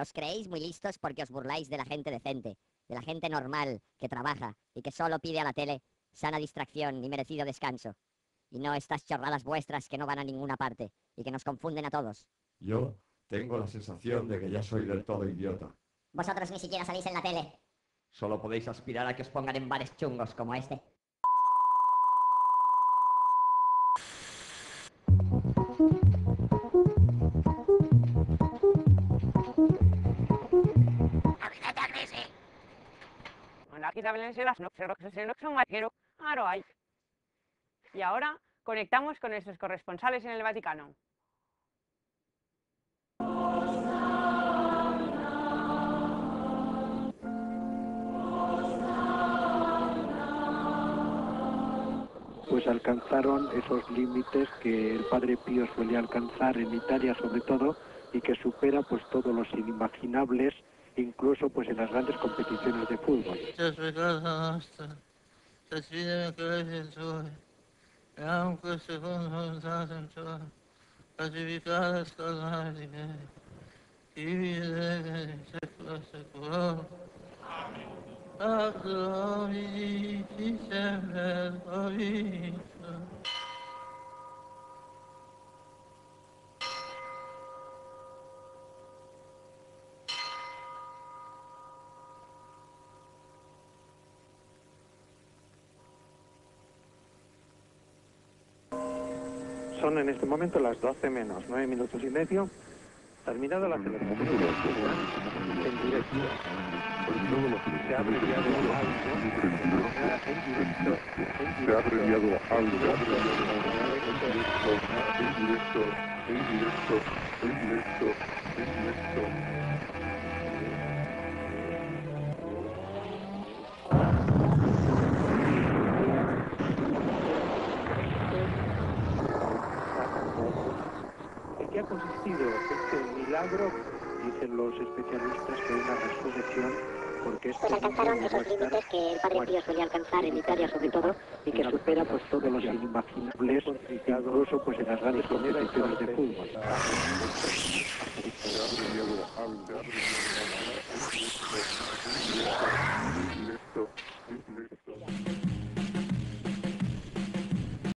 os creéis muy listos porque os burláis de la gente decente, de la gente normal que trabaja y que solo pide a la tele sana distracción y merecido descanso. Y no estas chorradas vuestras que no van a ninguna parte y que nos confunden a todos. Yo tengo la sensación de que ya soy del todo idiota. Vosotros ni siquiera salís en la tele. Solo podéis aspirar a que os pongan en bares chungos como este. Y ahora conectamos con nuestros corresponsales en el Vaticano. Pues alcanzaron esos límites que el Padre Pío suele alcanzar en Italia sobre todo y que supera pues todos los inimaginables, incluso pues en las grandes competiciones de fútbol. Son en este momento las 12:09, terminada la celebración en directo. Se ha premiado algo. En directo. ¿Qué ha consistido este milagro? Dicen los especialistas que es una resurrección, porque pues alcanzaron esos límites que el Padre Pío solía alcanzar en Italia sobre todo y que supera pues todos los inimaginables, incluso pues en las grandes competiciones de fútbol.